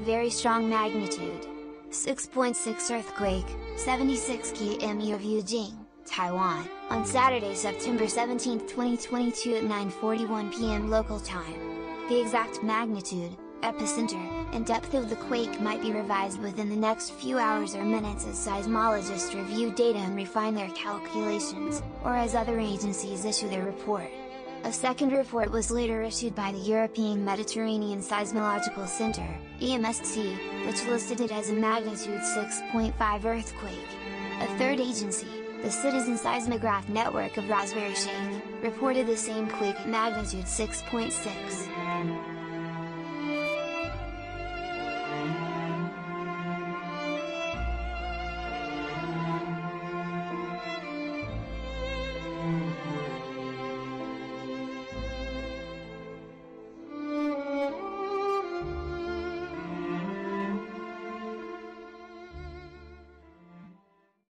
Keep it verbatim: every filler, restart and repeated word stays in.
Very strong magnitude. six point six earthquake, seventy-six kilometers of Yujing, Taiwan, on Saturday, September seventeenth twenty twenty-two at nine forty-one p m local time. The exact magnitude, epicenter, and depth of the quake might be revised within the next few hours or minutes as seismologists review data and refine their calculations, or as other agencies issue their report. A second report was later issued by the European Mediterranean Seismological Center, E M S C, which listed it as a magnitude six point five earthquake. A third agency, the Citizen Seismograph Network of Raspberry Shake, reported the same quake at magnitude six point six.